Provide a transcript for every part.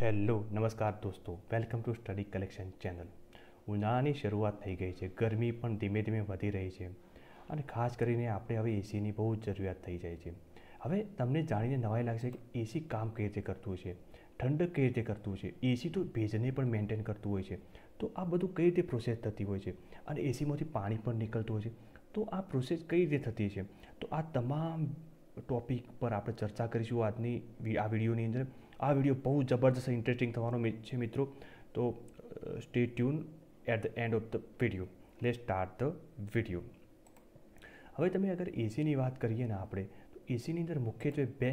Hello નમસ્કાર દોસ્તો, welcome to study collection channel. ઉનાળાની શરૂઆત થઈ ગઈ છે, ગરમી પણ ધીમે ધીમે વધી રહી છે અને ખાસ કરીને આપણે હવે એસીની બહુ જ જરૂરિયાત થઈ જાય છે। હવે તમને જાણીને નવાઈ લાગશે કે એસી કામ કઈ રીતે કરતું છે, ઠંડક કઈ રીતે કરતું છે, એસી તો ભેજને પણ મેન્ટેન કરતું હોય છે, તો આ બધું કઈ રીતે પ્રોસેસ થતી હોય છે અને એસીમાંથી પાણી પણ નીકળતું હોય છે, તો આ પ્રોસેસ કઈ રીતે થતી છે, તો આ તમામ ટોપિક પર આપણે ચર્ચા કરીશું આજની આ વિડીયોની અંદર। આ વિડીયો બહુ જબરદસ્ત ઇન્ટરેસ્ટિંગ થવાનો છે મિત્રો, તો stay tune at the end of the video. લે સ્ટાર્ટ ધ વિડીયો। હવે તમે અગર એસીની વાત કરીએ ને આપણે, તો એસીની અંદર મુખ્યત્વે બે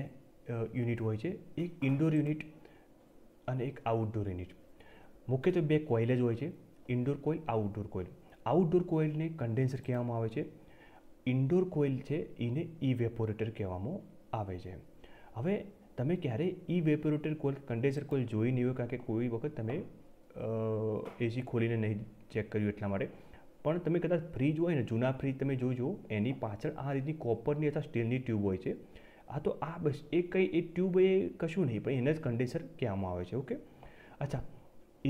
યુનિટ હોય છે, એક ઇન્ડોર યુનિટ અને એક આઉટડોર યુનિટ। મુખ્યત્વે બે કોઇલ જ હોય છે, indoor coil, outdoor coil. Outdoor કોઇલને કન્ડેન્સર કહેવામાં આવે છે, ઇન્ડોર કોઇલ છે એને ઇવેપોરેટર કહેવામાં આવે છે। હવે તમે ક્યારેય ઇવેપોરેટર કોઇલ, કન્ડેન્સર કોઇલ જોઈ નહીં હોય, કારણ કે કોઈ વખત તમે એસી ખોલીને નહીં ચેક કર્યું એટલા માટે, પણ તમે કદાચ ફ્રીજ હોય ને, જૂના ફ્રીજ તમે જોજો, એની પાછળ આ રીતની કોપરની અથવા સ્ટીલની ટ્યુબ હોય છે। આ તો આ બસ એ કંઈ એ ટ્યુબ એ કશું નહીં, પણ એને જ કન્ડેન્સર કહેવામાં આવે છે। ઓકે, અચ્છા,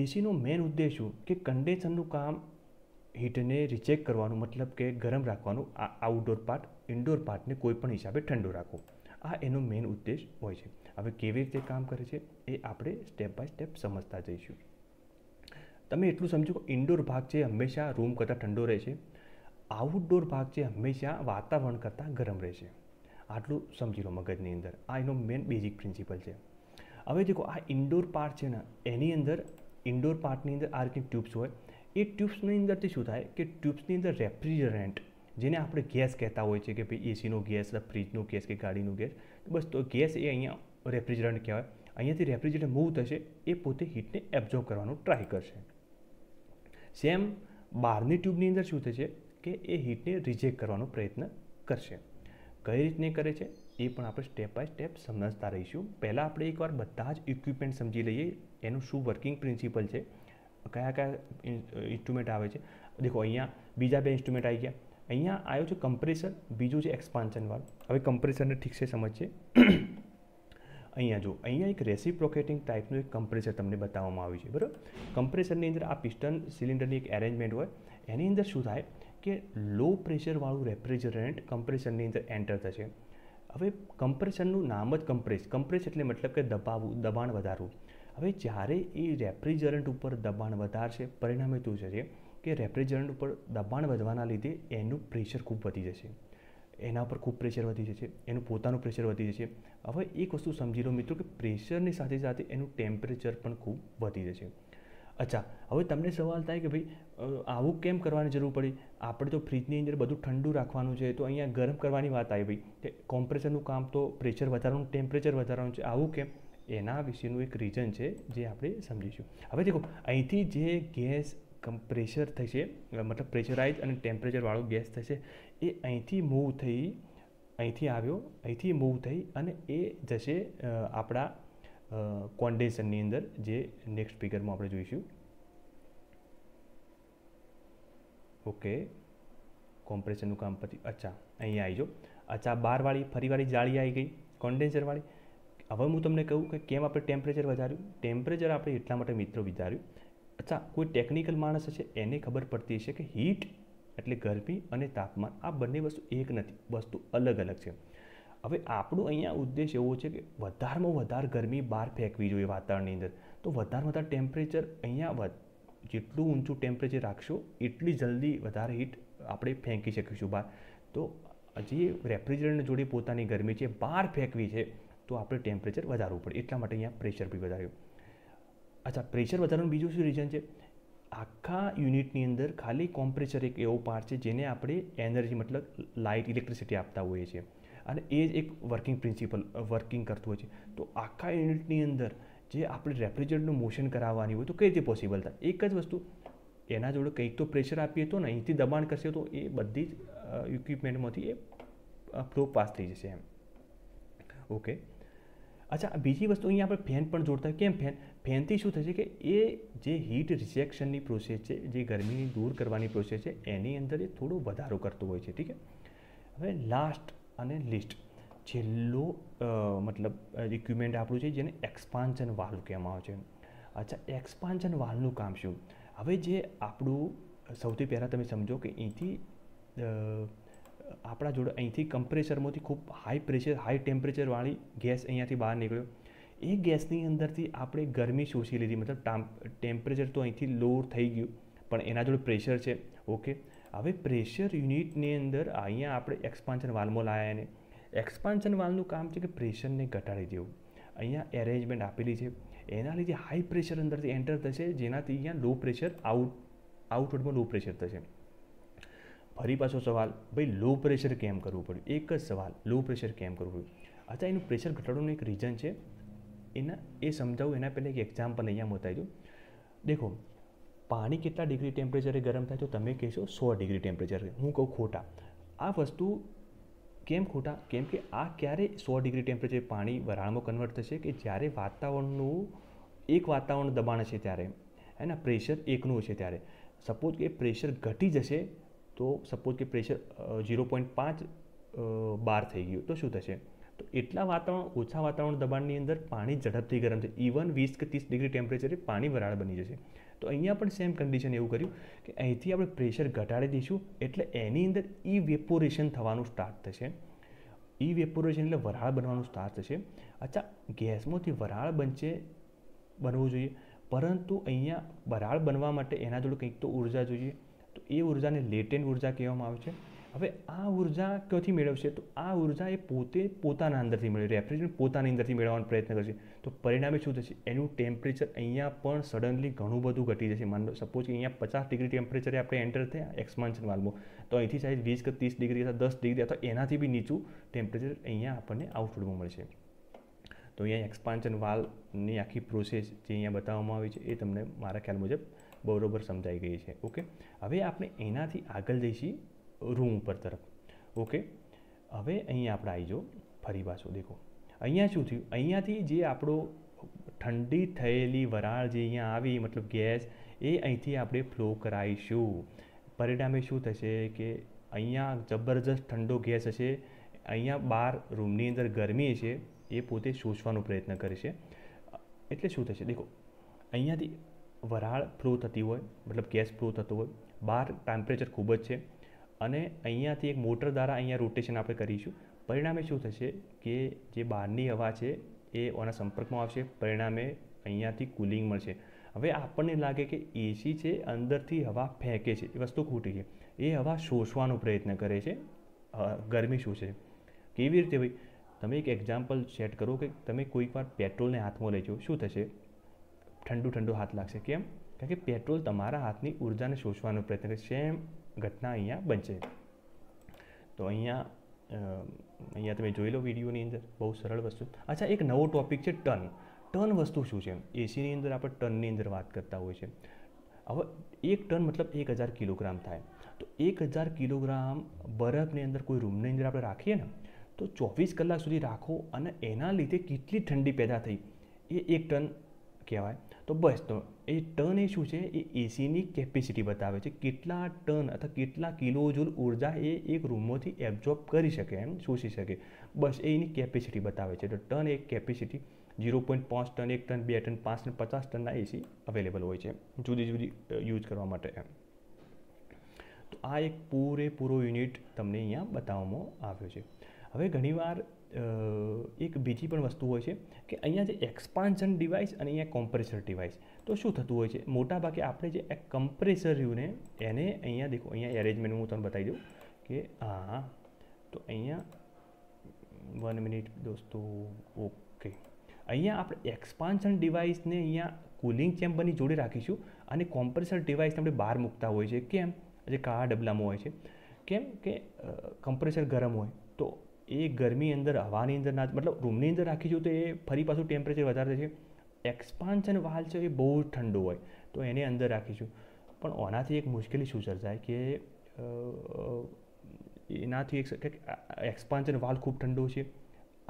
એસીનો મેઇન ઉદ્દેશ શું કે કન્ડેન્સરનું કામ હીટને રિજેક્ટ કરવાનું, મતલબ કે ગરમ રાખવાનું, આ આઉટડોર પાર્ટ, ઇન્ડોર પાર્ટને કોઈ પણ હિસાબે ઠંડો રાખો, આ એનો મેઇન ઉદ્દેશ હોય છે। હવે કેવી રીતે કામ કરે છે એ આપણે સ્ટેપ બાય સ્ટેપ સમજતા જઈશું। તમે એટલું સમજો કે ઇન્ડોર ભાગ છે હંમેશા રૂમ કરતાં ઠંડો રહેશે, આઉટડોર ભાગ છે હંમેશા વાતાવરણ કરતાં ગરમ રહેશે, આટલું સમજી લો મગજની અંદર। આ એનો મેઇન બેઝિક પ્રિન્સિપલ છે। હવે દેખો, આ ઇન્ડોર પાર્ટ છે ને, એની અંદર ઇન્ડોર પાર્ટની અંદર આ રીતની ટ્યુબ્સ હોય, એ ટ્યુબ્સની અંદરથી શું થાય કે ટ્યુબ્સની અંદર રેફ્રિજરન્ટ, જેને આપણે ગેસ કહેતા હોય છે કે ભાઈ એસીનો ગેસ, ફ્રીજનો ગેસ કે ગાડીનો ગેસ, બસ તો ગેસ એ અહીંયા રેફ્રિજરન્ટ કહેવાય। અહીંયાથી રેફ્રિજરન્ટ મૂવ થશે, એ પોતે હીટને એબ્ઝોર્બ કરવાનો ટ્રાય કરશે। સેમ બહારની ટ્યુબની અંદર શું થશે કે એ હીટને રિજેક્ટ કરવાનો પ્રયત્ન કરશે, કઈ રીતને કરે છે એ પણ આપણે સ્ટેપ બાય સ્ટેપ સમજતા રહીશું। પહેલાં આપણે એકવાર બધા જ ઇક્વિપમેન્ટ સમજી લઈએ, એનું શું વર્કિંગ પ્રિન્સિપલ છે, કયા કયા ઇન્સ્ટ્રુમેન્ટ આવે છે। દેખો અહીંયા બીજા બે ઇન્સ્ટ્રુમેન્ટ આવી ગયા, અહીંયા આવ્યો છે કમ્પ્રેસર, બીજું છે એક્સપાન્શનવાળું। હવે કમ્પ્રેસરને ઠીક છે સમજીએ। અહીંયા જો, અહીંયા એક રેસિપ્રોકેટિંગ ટાઈપનું એક કમ્પ્રેસર તમને બતાવવામાં આવ્યું છે, બરાબર। કમ્પ્રેસરની અંદર આ પિસ્ટન સિલિન્ડરની એક એરેન્જમેન્ટ હોય, એની અંદર શું થાય કે લો પ્રેશરવાળું રેફ્રિજરન્ટ કમ્પ્રેસરની અંદર એન્ટર થશે। હવે કમ્પ્રેસરનું નામ જ કમ્પ્રેસ એટલે મતલબ કે દબાવવું, દબાણ વધારવું। હવે જ્યારે એ રેફ્રિજરન્ટ ઉપર દબાણ વધારશે, પરિણામે શું થશે કે રેફ્રિજરન્ટ ઉપર દબાણ વધવાના લીધે એનું પ્રેશર ખૂબ વધી જશે, એના ઉપર ખૂબ પ્રેશર વધી જશે, એનું પોતાનું પ્રેશર વધી જશે। હવે એક વસ્તુ સમજી લો મિત્રો કે પ્રેશરની સાથે સાથે એનું ટેમ્પરેચર પણ ખૂબ વધી જશે। અચ્છા, હવે તમને સવાલ થાય કે ભાઈ આવું કેમ કરવાની જરૂર પડી, આપણે તો ફ્રીજની અંદર બધું ઠંડુ રાખવાનું છે, તો અહીંયા ગરમ કરવાની વાત આવી ભાઈ, કે કોમ્પ્રેસરનું કામ તો પ્રેશર વધારવાનું, ટેમ્પરેચર વધારવાનું છે, આવું કેમ? એના વિશેનું એક રીઝન છે જે આપણે સમજીશું। હવે દેખો, અહીંથી જે ગેસ પ્રેશર થશે, મતલબ પ્રેશરાઇઝ અને ટેમ્પરેચરવાળો ગેસ થશે, એ અહીંથી મૂવ થઈ, અહીંથી આવ્યો, અહીંથી મૂવ થઈ અને એ જશે આપણા કોન્ડેન્સરની અંદર, જે નેક્સ્ટ ફિગરમાં આપણે જોઈશું। ઓકે, કોમ્પ્રેશનનું કામ પતી, અચ્છા અહીંયા આવી જો, અચ્છા બારવાળી ફરીવાળી જાળી આવી ગઈ કોન્ડેન્સરવાળી। હવે હું તમને કહું કે કેમ આપણે ટેમ્પરેચર વધાર્યું, ટેમ્પરેચર આપણે એટલા માટે મિત્રો વધાર્યું, અચ્છા કોઈ ટેકનિકલ માણસ હશે એને ખબર પડતી હશે કે હીટ એટલે ગરમી અને તાપમાન આ બંને વસ્તુ એક નથી, વસ્તુ અલગ અલગ છે। હવે આપણો અહીંયા ઉદ્દેશ એવો છે કે વધારેમાં વધારે ગરમી બહાર ફેંકવી જોઈએ વાતાવરણની અંદર, તો વધારેમાં વધારે ટેમ્પરેચર અહીંયા જેટલું ઊંચું ટેમ્પરેચર રાખશો એટલી જલ્દી વધારે હીટ આપણે ફેંકી શકીશું બહાર। તો જે રેફ્રિજરન્ટ જોડે પોતાની ગરમી છે બહાર ફેંકવી છે તો આપણે ટેમ્પરેચર વધારવું પડે, એટલા માટે અહીંયા પ્રેશર બી વધાર્યું। અચ્છા, પ્રેશર વધારવાનું બીજું શું રીઝન છે, આખા યુનિટની અંદર ખાલી કોમ્પ્રેસર એક એવો પાર્ટ છે જેને આપણે એનર્જી મતલબ લાઇટ, ઇલેક્ટ્રિસિટી આપતા હોઈએ છીએ અને એ જ એક વર્કિંગ પ્રિન્સિપલ વર્કિંગ કરતું હોય છે। તો આખા યુનિટની અંદર જે આપણે રેફ્રિજરન્ટનું મોશન કરાવવાની હોય તો કઈ રીતે પોસિબલ થાય, એક જ વસ્તુ, એના જોડે કંઈક તો પ્રેશર આપીએ તો ને, અહીંથી દબાણ કરશે તો એ બધી જ ઇક્વિપમેન્ટમાંથી એ ફ્લો પાસ થઈ જશે એમ। ઓકે, અચ્છા બીજી વસ્તુ, અહીંયા આપણે ફેન પણ જોડતા હોય, કેમ ફેન? ફેનથી શું થશે કે એ જે હીટ રિજેક્શનની પ્રોસેસ છે, જે ગરમીની દૂર કરવાની પ્રોસેસ છે, એની અંદર એ થોડો વધારો કરતો હોય છે, ઠીક છે। હવે લાસ્ટ અને લિસ્ટ, છેલ્લો મતલબ રિક્વિપમેન્ટ આપણું છે જેને એક્સપાન્શન વાલ્વ કહેવામાં આવે છે. અચ્છા, એક્સપાન્શન વાલ્વનું કામ શું? હવે જે આપણું સૌથી પહેલાં તમે સમજો કે અહીંથી આપણા જોડે અહીંથી કમ્પ્રેસરમાંથી ખૂબ હાઈ પ્રેશર હાઈ ટેમ્પરેચરવાળી ગેસ અહીંયાથી બહાર નીકળ્યો. એ ગેસની અંદરથી આપણે ગરમી શોષી લીધી, મતલબ ટેમ્પરેચર તો અહીંથી લોઅર થઈ ગયું પણ એના જોડે પ્રેશર છે. ઓકે, હવે પ્રેશર યુનિટની અંદર અહીંયા આપણે એક્સપાન્શન વાલ્વમાં લાવ્યા. એને એક્સપાન્શન વાલ્વનું કામ છે કે પ્રેશરને ઘટાડી દેવું. અહીંયા એરેન્જમેન્ટ આપેલી છે, એના લીધે હાઈ પ્રેશર અંદરથી એન્ટર થશે, જેનાથી અહીંયા લો પ્રેશર આઉટવર્ડમાં લો પ્રેશર થશે. ફરી પાછો સવાલ, ભાઈ લો પ્રેશર કેમ કરવું પડ્યું? એક જ સવાલ, લો પ્રેશર કેમ કરવું પડ્યું? અચ્છા, એનું પ્રેશર ઘટાડવાનું એક રીઝન છે, એના એ સમજાવું એના પહેલાં એક એક્ઝામ્પલ અહીંયા બતાવી દઉં. દેખો, પાણી કેટલા ડિગ્રી ટેમ્પરેચરે ગરમ થાય? તો તમે કહેશો 100 ડિગ્રી ટેમ્પરેચર. હું કહું ખોટા. આ વસ્તુ કેમ ખોટા? કેમ કે આ ક્યારે 100 ડિગ્રી ટેમ્પરેચરે પાણી વરાળમાં કન્વર્ટ થશે કે જ્યારે વાતાવરણનું એક વાતાવરણ દબાણ હશે ત્યારે, હે ને, પ્રેશર એકનું હશે ત્યારે. સપોઝ કે પ્રેશર ઘટી જશે તો સપોઝ કે પ્રેશર 0.5 bar થઈ ગયું તો શું થશે? તો એટલા વાતાવરણ ઓછા વાતાવરણ દબાણની અંદર પાણી ઝડપથી ગરમ થશે. ઇવન 20 કે 30 ડિગ્રી ટેમ્પરેચરે પાણી વરાળ બની જશે. તો અહીંયા પણ સેમ કન્ડિશન એવું કર્યું કે અહીંથી આપણે પ્રેશર ઘટાડી દઈશું એટલે એની અંદર ઇવેપોરેશન થવાનું સ્ટાર્ટ થશે. ઇવેપોરેશન એટલે વરાળ બનવાનું સ્ટાર્ટ થશે. અચ્છા, ગેસમાંથી વરાળ બનવું જોઈએ, પરંતુ અહીંયા વરાળ બનવા માટે એના જોડે કંઈક તો ઉર્જા જોઈએ. તો એ ઉર્જાને લેટેન્ટ ઉર્જા કહેવામાં આવે છે. હવે આ ઉર્જા ક્યાંથી મેળવશે? તો આ ઉર્જા એ પોતાના અંદરથી મેળવે, રેફ્રિજરેટર પોતાની અંદરથી મેળવવાનો પ્રયત્ન કરશે. તો પરિણામે શું થશે? એનું ટેમ્પરેચર અહીંયા પણ સડનલી ઘણું બધું ઘટી જશે. માનો સપોઝ કે અહીંયા 50 ડિગ્રી ટેમ્પરેચરે આપણે એન્ટર થયા એક્સપાન્શન વાલ્વમાં, તો અહીંથી સાઈઝ 20 કે 30 ડિગ્રી અથવા 10 ડિગ્રી અથવા એનાથી બી નીચું ટેમ્પરેચર અહીંયા આપણને આઉટવર્ડમાં મળશે. તો અહીંયા એક્સપાન્શન વાલ્વની આખી પ્રોસેસ જે અહીંયા બતાવવામાં આવી છે એ તમને મારા ખ્યાલ મુજબ બરોબર સમજાઈ ગઈ છે. ઓકે, હવે આપણે એનાથી આગળ જઈશું રૂમ ઉપર તરફ. ઓકે, હવે અહીંયા આપણે આવી જો ફરી પાછો. દેખો અહીંયા શું થયું? અહીંયાથી જે આપણો ઠંડી થયેલી વરાળ જે અહીંયા આવી, મતલબ ગેસ, એ અહીંથી આપણે ફ્લો કરાવીશું. પરિણામે શું થશે કે અહીંયા જબરજસ્ત ઠંડો ગેસ હશે, અહીંયા બહાર રૂમની અંદર ગરમી હશે, એ પોતે શોષવાનો પ્રયત્ન કરશે. એટલે શું થશે? દેખો, અહીંયાથી વરાળ ફ્લો થતી હોય, મતલબ ગેસ ફ્લો થતો હોય, બહાર ટેમ્પરેચર ખૂબ જ છે, અને અહીંયાથી એક મોટર દ્વારા અહીંયા રોટેશન આપણે કરીશું. પરિણામે શું થશે કે જે બહારની હવા છે એ ઓના સંપર્કમાં આવશે, પરિણામે અહીંયાથી કુલિંગ મળશે. હવે આપણને લાગે કે એસી છે, અંદરથી હવા ફેંકે છે, એ વસ્તુ ખોટી છે. એ હવા શોષવાનો પ્રયત્ન કરે છે, ગરમી શોષે. કેવી રીતે ભાઈ? તમે એક એક્ઝામ્પલ સેટ કરો કે તમે કોઈક વાર પેટ્રોલને હાથમાં લેજો, શું થશે? ઠંડુ ઠંડુ હાથ લાગશે. કેમ? કારણ કે પેટ્રોલ તમારા હાથની ઉર્જાને શોષવાનો પ્રયત્ન કરે. સેમ ઘટના અહીંયા બનશે. તો અહીંયા તમે જોઈ લો વિડીયોની અંદર, બહુ સરળ વસ્તુ. અચ્છા, એક નવો ટૉપિક છે ટર્ન. ટર્ન વસ્તુ શું છે? એસીની અંદર આપણે ટર્નની અંદર વાત કરતા હોય છે. હવે એક ટર્ન મતલબ 1000 કિલોગ્રામ થાય. તો 1000 કિલોગ્રામ બરફની અંદર કોઈ રૂમની અંદર આપણે રાખીએ ને, તો 24 કલાક સુધી રાખો અને એના લીધે કેટલી ઠંડી પેદા થઈ એ એક ટન કહેવાય. તો બસ, તો એ ટન એ શું છે? એ એસીની કેપેસિટી બતાવે છે, કેટલા ટન અથવા કેટલા કિલોજૂલ ઉર્જા એ એક રૂમમાંથી એબ્ઝોર્બ કરી શકે, એમ શોષી શકે. બસ એની કેપેસિટી બતાવે છે. તો ટન એક capacity 0.5 ton, 1 ton, 2 ton, 5 ton, 50 ટનના એસી અવેલેબલ હોય છે જુદી જુદી યુઝ કરવા માટે. એમ તો આ એક પૂરેપૂરો યુનિટ તમને અહીંયા બતાવવામાં આવ્યો છે. હવે ઘણીવાર એક બીજી પણ વસ્તુ હોય છે કે અહીંયા જે એક્સપાન્શન ડિવાઇસ અને અહીંયા કોમ્પ્રેસર ડિવાઇસ, તો શું થતું હોય છે? મોટાભાગે આપણે જે કમ્પ્રેસર રહ્યું ને એને અહીંયા દેખો, અહીંયા એરેન્જમેન્ટ હું તમને બતાવી દઉં કે હા, તો અહીંયા 1 મિનિટ દોસ્તો. ઓકે, અહીંયા આપણે એક્સપાન્શન ડિવાઇસને અહીંયા કુલિંગ ચેમ્બરની જોડે રાખીશું અને કોમ્પ્રેસર ડિવાઇસને આપણે બહાર મૂકતા હોય છે. કેમ? જે કાળા ડબલામાં હોય છે. કેમ કે કમ્પ્રેસર ગરમ હોય તો એ ગરમી અંદર હવાની અંદર ના, મતલબ રૂમની અંદર રાખીશું તો એ ફરી પાછું ટેમ્પરેચર વધારે થશે. એક્સપાન્શન વાલ્વ છે એ બહુ ઠંડો હોય તો એને અંદર રાખીશું. પણ આનાથી એક મુશ્કેલી શું સર્જાય કે એનાથી એક એક્સપાન્શન વાલ્વ ખૂબ ઠંડો છે,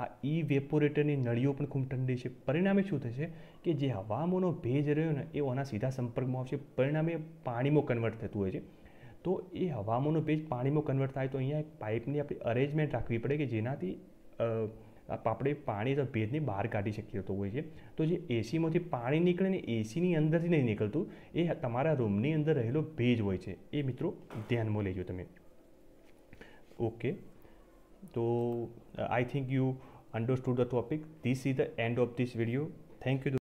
આ ઇવેપોરેટરની નળીઓ પણ ખૂબ ઠંડી છે. પરિણામે શું થશે કે જે હવામાંનો ભેજ રહ્યો ને એ આના સીધા સંપર્કમાં આવશે, પરિણામે પાણીમાં કન્વર્ટ થતું હોય છે. તો એ હવામાંનો ભેજ પાણીમાં કન્વર્ટ થાય તો અહીંયા એક પાઇપની આપણે અરેન્જમેન્ટ રાખવી પડે કે જેનાથી આપણે પાણી તો ભેજની બહાર કાઢી શકીએ તો હોય છે તો જે એસીમાંથી પાણી નીકળે ને એસીની અંદરથી નહીં નીકળતું એ તમારા રૂમની અંદર રહેલો ભેજ હોય છે એ મિત્રો ધ્યાનમાં લેજો તમે ઓકે તો I think you understood the topic this is the end of this video thank you